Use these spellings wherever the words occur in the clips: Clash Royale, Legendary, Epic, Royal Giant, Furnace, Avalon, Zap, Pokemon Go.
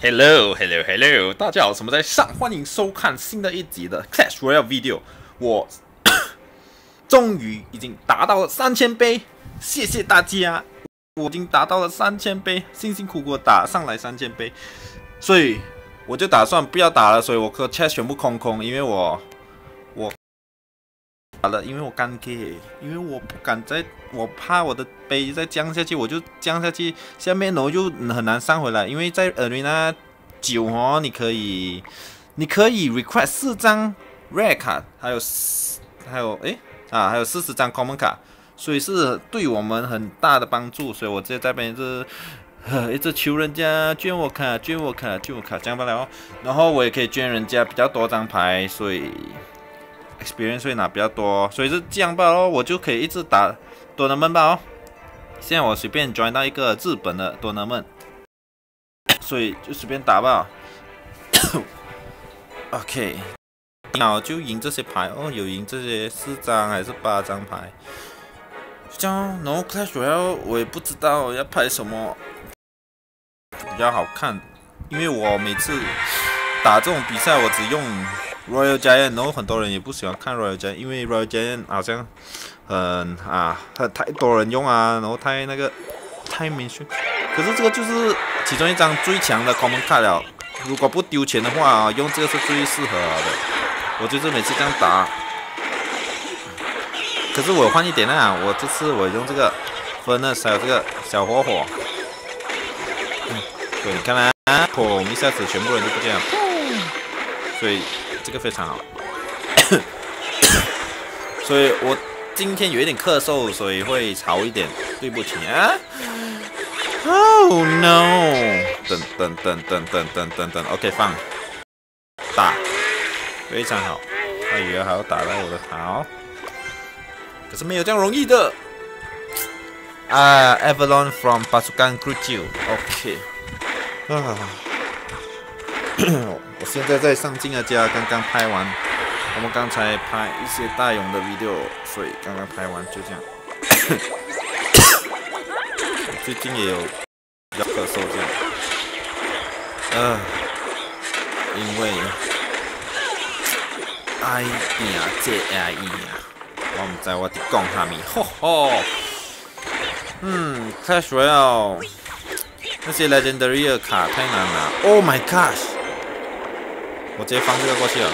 Hello， 大家好，什么在上？欢迎收看新的一集的 Clash Royale video。我终于已经达到了3000杯，谢谢大家！我已经达到了3000杯，辛辛苦苦打上来3000杯，所以我就打算不要打了，所以我的 chest 全部空，因为我打了，因为我干 K， 因为我不敢再，我怕我的杯再降下去，我就降下去，下面楼就很难上回来，因为在 Arena 9哦，你可以 request 4张 rare 卡，还有40张 common 卡，所以是对我们很大的帮助，所以我直接在边是一直求人家捐我卡，这样不了哦，然后我也可以捐人家比较多张牌，所以 experience 会拿比较多，所以是这样吧咯，我就可以一直打tournament吧哦。现在我随便 join 到一个日本的tournament，所以就随便打吧。OK， 那我就赢这些牌哦，有赢这些4张还是8张牌。这样，然后 Clash Royale 我也不知道要拍什么比较好看，因为我每次打这种比赛我只用 Royal Giant， 然后很多人也不喜欢看 Royal Giant， 因为 Royal Giant 好像太多人用啊，然后太明显。可是这个就是其中一张最强的 common card 了，如果不丢钱的话，用这个是最适合的。我就是每次这样打，可是我换一点啊，我这次我用这个 Furnace 还有这个小火火，对，你看啦，砰一下子全部人都不见了，所以这个非常好，所以我今天有一点咳嗽，所以会吵一点，对不起啊。Oh no！ 等 ，OK 放，打，非常好。他以为还要打到我的好，可是没有这样容易的。啊 ，Avalon from Pasukan Kruju，OK。啊，我现在在上镜的家，刚刚拍完，我们刚才拍一些大勇的 video， 所以刚刚拍完就这样。最近也有比较咳嗽这样，因为哎呀我唔知我伫讲啥咪，吼吼，Clash Royale 那些 Legendary 的卡太难了 ，Oh my gosh， 我直接放这个过去了，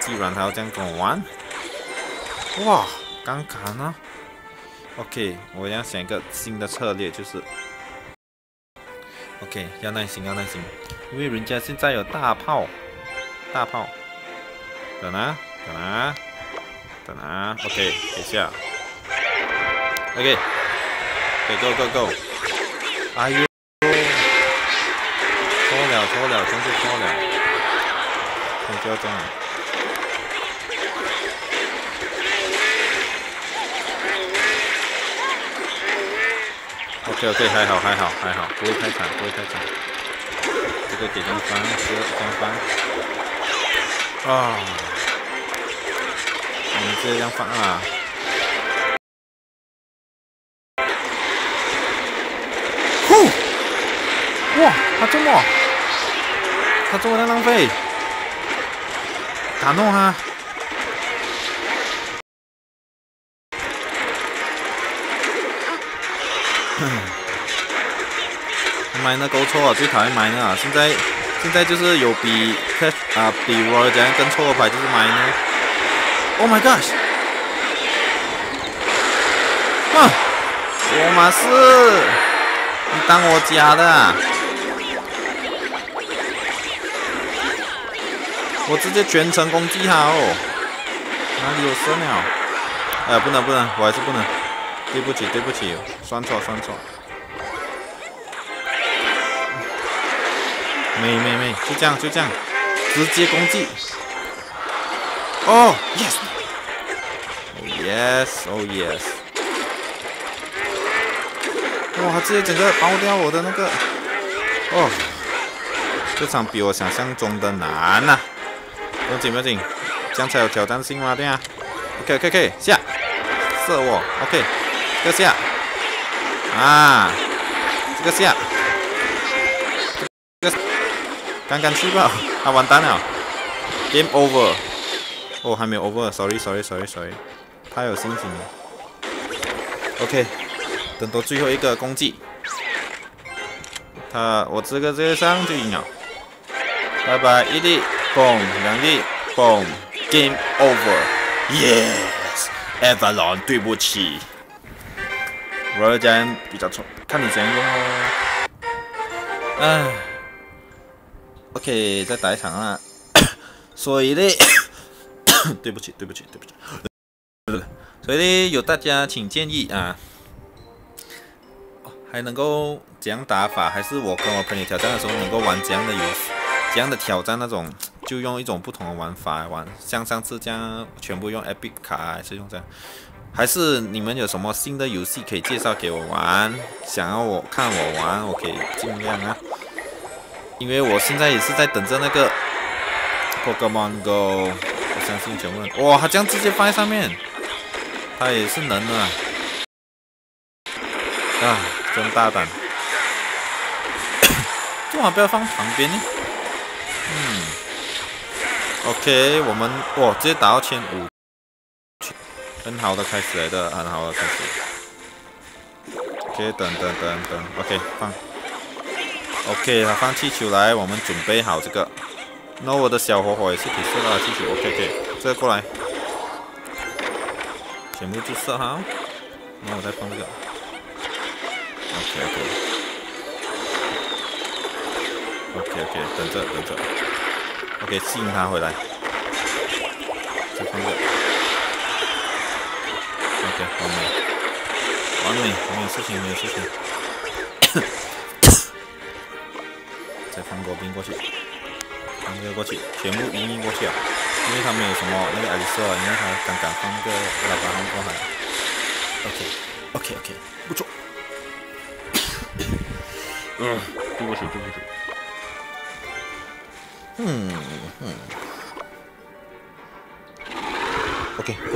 既然他要这样跟我玩，哇，刚卡呢。OK， 我要想一个新的策略，就是 OK， 要耐心，因为人家现在有大炮，等啊 ，OK， 等下 ，OK， go， 哎呦，错了，真是错了，太嚣张了。OK， 还好，不会太惨。这个给张翻，12张翻。啊，我们这样翻啊。呼！哇，他这么在浪费，打弄他。埋呢勾错，最讨厌埋呢。现在就是有比 Clash 啊比 Royal 怎样更错的牌就是埋呢。Oh my gosh！ 哼，我马是，你当我假的、啊？我直接全程攻击他哦。哪里有声了？哎，不能，我还是不能。对不起，算错，没，就这样，直接攻击。哦 ，yes，哇，直接整个包掉我的那个，哦，这场比我想象中的难呐、啊。不要紧，这样才有挑战性嘛，对啊。OK， 下，射我 ，OK。这个下，啊，这个下，刚刚吃吧，他完蛋了 ，Game Over。哦，还没有 Over，Sorry， 他有心情。OK， 等到最后一个攻击，我这个上就赢了。拜拜，一粒，嘣，两粒，嘣 ，Game Over，Yes，Avalon， 对不起 ，Royal Giant 比较冲，看你怎样用哦。唉。 OK， 再打一场啊！所以呢，对不起。所以呢，有大家请建议啊，还能够怎样打法？还是我跟我朋友挑战的时候能够玩怎样的游戏？怎样的挑战那种？就用一种不同的玩法来玩，像上次这样全部用 Epic 卡，还是用这样？还是你们有什么新的游戏可以介绍给我玩？想要我看我玩，我可以尽量啊。 因为我现在也是在等着那个 Pokemon Go， 我相信全部人哇，他这样直接放在上面，他也是能啊，啊，真大胆，最好不要放旁边呢。OK， 我们哇直接打到1500，很好的开始来的，很好的开始。OK， 等 ，OK， 放。 OK， 他放气球来，我们准备好这个。那我的小火火也是可以射到气球 ，OK， 这个过来，全部注射好。那我再放这个 ，OK， 等着 ，OK， 吸引他回来，再放这个 ，OK， 完美，没有事情。再放个兵过去，放这个过去，全部移民过去啊！因为他没有什么那个艾丽丝啊，因为他刚刚放个喇叭放过来。OK， 不错。对不起。OK， 过。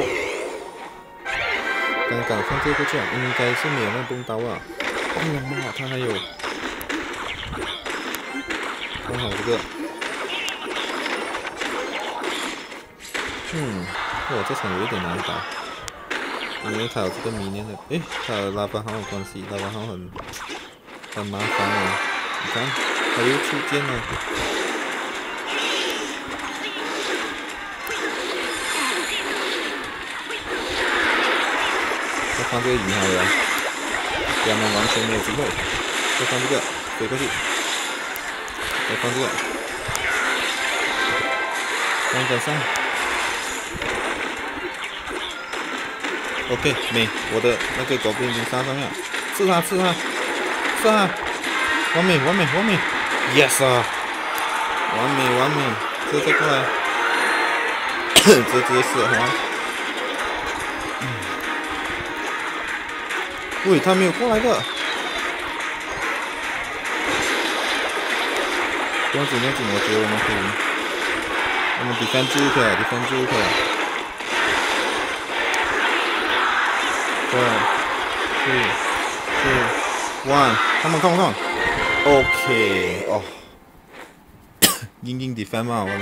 刚刚放这个过去啊，应该是没有那动刀啊。哎呀妈，他还有。 刚好这个，我这场有一点难打，因为他有这个迷恋的，诶，他的拉巴行有关系，拉巴行很麻烦的，你看他又出剑了，再放这个鱼下来，给他们完全没有机会，再放这个飞过去。 再放这个，上。OK， 没，我的那个狗兵已经杀上了，是他，完美 ，Yes 啊，完美，直接过来，直接死啊！喂，他没有过来的。 不用紧，我觉得我们可以，我们defend 住一下。2, 3, 2, 1， come on。OK， 哦，硬defend 嘛，我操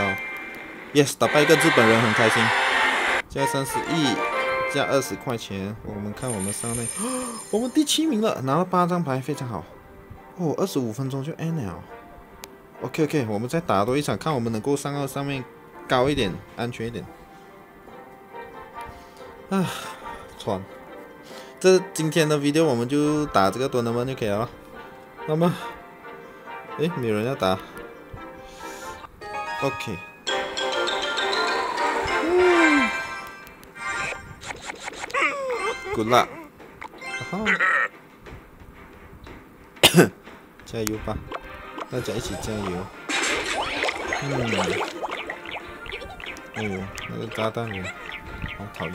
！Yes， 打败一个日本人很开心。加31，加20块钱。我们看我们上内，我们第7名了，拿了8张牌，非常好。哦，25分钟就 end 了。 OK， 我们再打多一场，看我们能够上到上面高一点，安全一点。啊，喘！这今天的 video 我们就打这个tournament就可以了。那么，诶，没有人要打。OK。Good luck。加油吧！ 大家一起加油！哎呦，那个炸弹人好讨厌！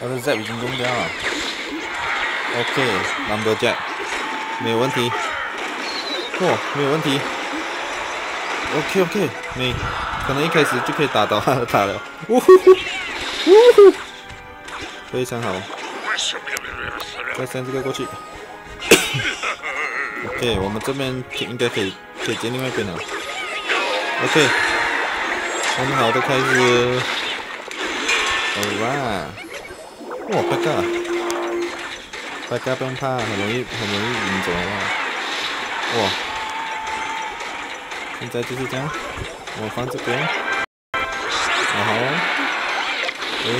他的 Zap 已经中掉了。OK，Lumberjack， 没有问题。没有问题。OK， 没。 可能一开始就可以打倒他了。非常好，再扇这个过去。OK， 我们这边应该可以接另外一边了。OK， 我们好的开始。Alright， 哇，大家不用怕，很容易赢走啊。哇，现在就是这样，我放这边，然后，对。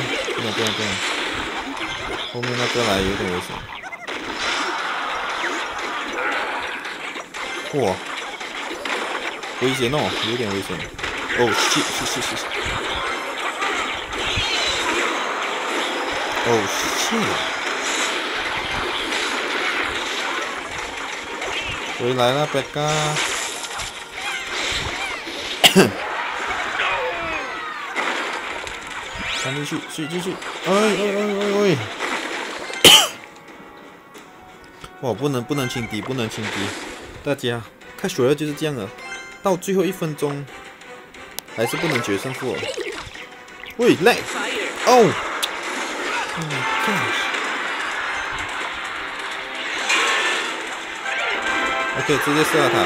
后面那个来有点危险，哇，危险哦，有点危险。哦，是。哦，是。回来了，贝卡。赶紧去！哎！ 哇，不能轻敌，大家看Clash Royale就是这样的，到最后1分钟还是不能决胜负哦。喂，来，哦，嗯 ，OK， 直接射到他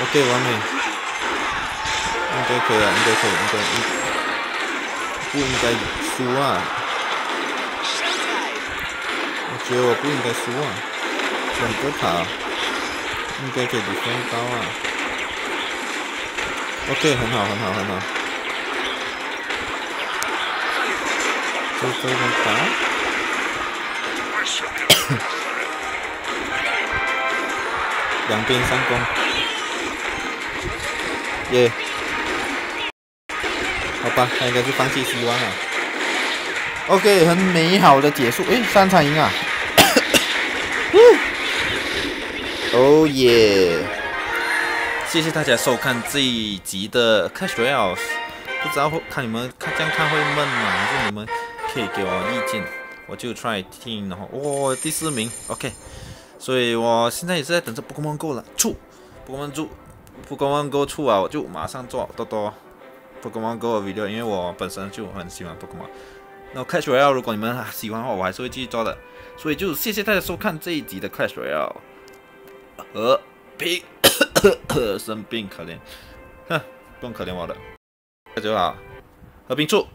，OK， 完美，应该可以，不应该输啊。 觉得我不应该输啊！两个塔应该可以比分高啊。OK， 很好。这边打，两边三攻，耶！好吧，他应该是放弃希望了。OK， 很美好的结束，诶，3场赢啊！ 哦耶！ 谢谢大家收看这一集的 Clash Royale， 不知道看你们看这样看会闷吗？还是你们可以给我意见，我就 try 听。然后哇，第4名 ，OK。所以我现在也是在等着 Pokemon Go 了，Pokemon Go 出啊，我就马上做多 Pokemon Go 的 video， 因为我本身就很喜欢 Pokemon。 那 Clash Royale 如果你们喜欢的话，我还是会继续做的。所以就谢谢大家收看这一集的 Clash Royale。和平生病可怜，哼，不用可怜我了。大家好，和平处。